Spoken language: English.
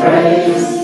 Grace.